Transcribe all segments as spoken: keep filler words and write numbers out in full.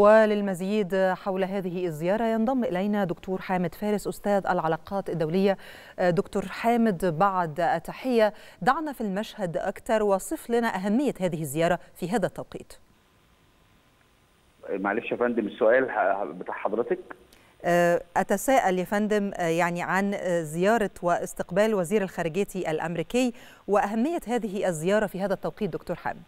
وللمزيد حول هذه الزيارة ينضم إلينا دكتور حامد فارس أستاذ العلاقات الدولية. دكتور حامد، بعد التحية دعنا في المشهد أكثر، وصف لنا أهمية هذه الزيارة في هذا التوقيت. معلش يا فندم، السؤال بتاع حضرتك؟ أتساءل يا فندم يعني عن زيارة واستقبال وزير الخارجية الأمريكي وأهمية هذه الزيارة في هذا التوقيت دكتور حامد.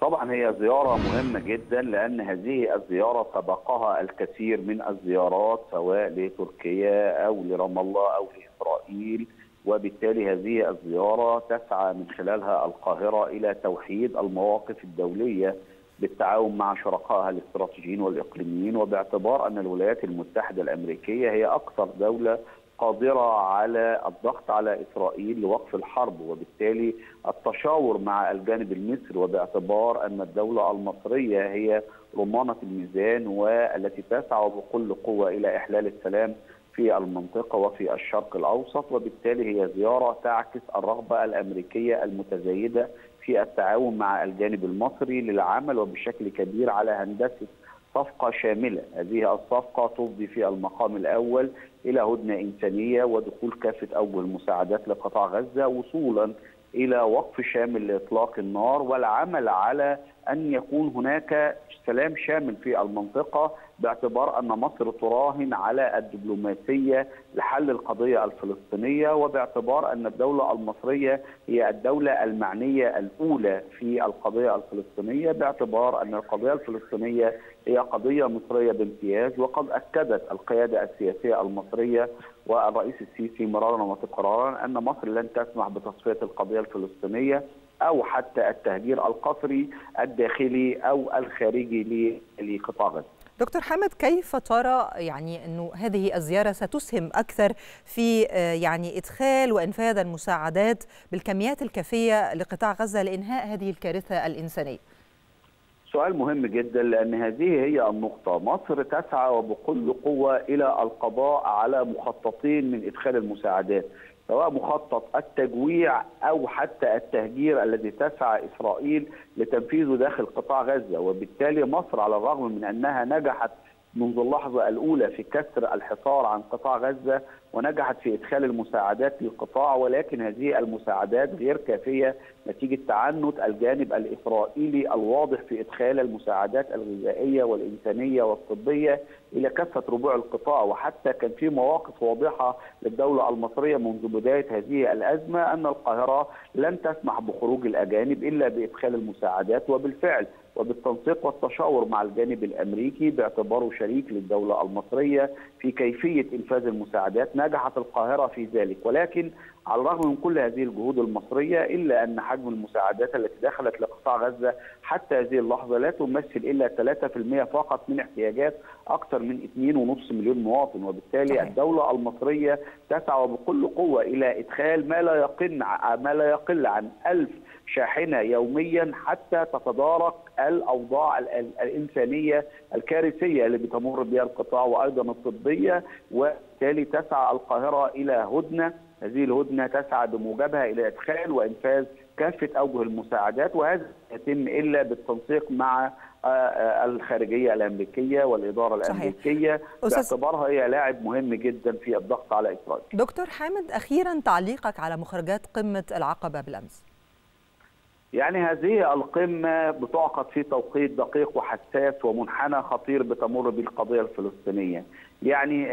طبعا هي زيارة مهمة جدا، لأن هذه الزيارة سبقها الكثير من الزيارات سواء لتركيا أو لرام الله أو لإسرائيل، وبالتالي هذه الزيارة تسعى من خلالها القاهرة إلى توحيد المواقف الدولية بالتعاون مع شركائها الاستراتيجيين والإقليميين، وباعتبار أن الولايات المتحدة الأمريكية هي أكثر دولة قادرة على الضغط على إسرائيل لوقف الحرب، وبالتالي التشاور مع الجانب المصري، وباعتبار أن الدولة المصرية هي رمانة الميزان والتي تسعى بكل قوة إلى إحلال السلام في المنطقة وفي الشرق الأوسط، وبالتالي هي زيارة تعكس الرغبة الأمريكية المتزايدة في التعاون مع الجانب المصري للعمل وبشكل كبير على هندسة صفقة شاملة. هذه الصفقة تفضي في المقام الأول إلى هدنة إنسانية ودخول كافة أوجه المساعدات لقطاع غزة، وصولا إلى وقف شامل لإطلاق النار والعمل على أن يكون هناك سلام شامل في المنطقة، باعتبار أن مصر تراهن على الدبلوماسية لحل القضية الفلسطينية، وباعتبار أن الدولة المصرية هي الدولة المعنية الأولى في القضية الفلسطينية، باعتبار أن القضية الفلسطينية هي قضية مصرية بامتياز، وقد أكدت القيادة السياسية المصرية والرئيس السيسي مرارا وتكرارا أن مصر لن تسمح بتصفية القضية الفلسطينية أو حتى التهجير القسري الداخلي أو الخارجي لقطاع غزة. دكتور حامد، كيف ترى يعني أنه هذه الزيارة ستسهم أكثر في يعني إدخال وإنفاذ المساعدات بالكميات الكافية لقطاع غزة لإنهاء هذه الكارثة الإنسانية؟ سؤال مهم جدا، لأن هذه هي النقطة. مصر تسعى وبكل قوة إلى القضاء على مخططين من إدخال المساعدات، سواء مخطط التجويع أو حتى التهجير الذي تسعى إسرائيل لتنفيذه داخل قطاع غزة، وبالتالي مصر على الرغم من أنها نجحت منذ اللحظة الأولى في كسر الحصار عن قطاع غزة ونجحت في إدخال المساعدات للقطاع، ولكن هذه المساعدات غير كافية نتيجة تعنت الجانب الإسرائيلي الواضح في إدخال المساعدات الغذائية والإنسانية والطبية إلى كافة ربوع القطاع. وحتى كان في مواقف واضحة للدولة المصرية منذ بداية هذه الأزمة أن القاهرة لن تسمح بخروج الأجانب إلا بإدخال المساعدات، وبالفعل وبالتنسيق والتشاور مع الجانب الأمريكي باعتباره شريك للدولة المصرية في كيفية إنفاذ المساعدات، نجحت القاهرة في ذلك. ولكن على الرغم من كل هذه الجهود المصرية إلا أن حجم المساعدات التي دخلت لقطاع غزة حتى هذه اللحظة لا تمثل إلا ثلاثة بالمئة فقط من احتياجات أكثر من اثنين ونصف مليون مواطن، وبالتالي الدولة المصرية تسعى بكل قوة إلى إدخال ما لا يقل ما لا يقل عن ألف شاحنة يوميا حتى تتدارك الأوضاع الإنسانية الكارثية اللي بتمر بها القطاع وأيضا الطبية، وبالتالي تسعى القاهرة إلى هدنة. هذه الهدنة تسعى بموجبها إلى إدخال وإنفاذ كافة أوجه المساعدات، وهذا يتم إلا بالتنسيق مع الخارجية الأمريكية والإدارة الأمريكية باعتبارها هي لاعب مهم جدا في الضغط على إسرائيل. دكتور حامد، أخيرا تعليقك على مخرجات قمة العقبة بالأمس. يعني هذه القمة بتعقد في توقيت دقيق وحساس ومنحنى خطير بتمر به القضية الفلسطينية، يعني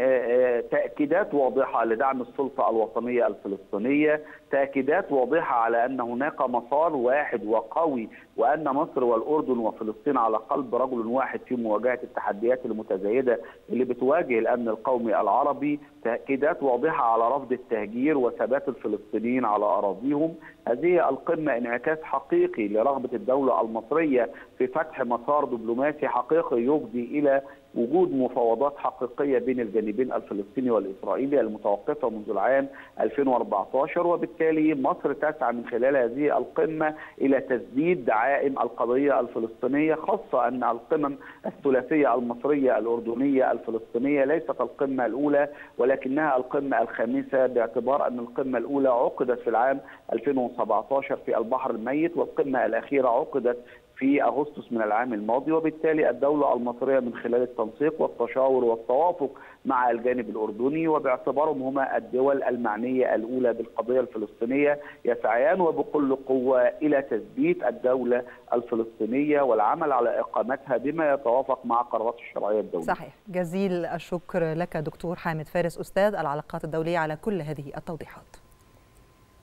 تأكيدات واضحة لدعم السلطة الوطنية الفلسطينية، تأكيدات واضحة على أن هناك مسار واحد وقوي، وأن مصر والأردن وفلسطين على قلب رجل واحد في مواجهة التحديات المتزايدة اللي بتواجه الأمن القومي العربي، تأكيدات واضحة على رفض التهجير وثبات الفلسطينيين على أراضيهم. هذه القمة انعكاس حقيقي لرغبة الدولة المصرية في فتح مسار دبلوماسي حقيقي يفضي إلى وجود مفاوضات حقيقية بين الجانبين الفلسطيني والإسرائيلي المتوقفة منذ العام ألفين وأربعة عشر، وبالتالي مصر تسعى من خلال هذه القمة إلى تسديد دعائم القضية الفلسطينية، خاصة أن القمم الثلاثية المصرية الأردنية الفلسطينية ليست القمة الأولى ولكنها القمة الخامسة، باعتبار أن القمة الأولى عقدت في العام ألفين وسبعة عشر في البحر الميت، والقمة الأخيرة عقدت في أغسطس من العام الماضي، وبالتالي الدولة المصرية من خلال التنسيق والتشاور والتوافق مع الجانب الأردني وباعتبارهم هما الدول المعنية الأولى بالقضية الفلسطينية يسعيان وبكل قوة إلى تثبيت الدولة الفلسطينية والعمل على إقامتها بما يتوافق مع قرارات الشرعية الدولية. صحيح. جزيل الشكر لك دكتور حامد فارس أستاذ العلاقات الدولية على كل هذه التوضيحات.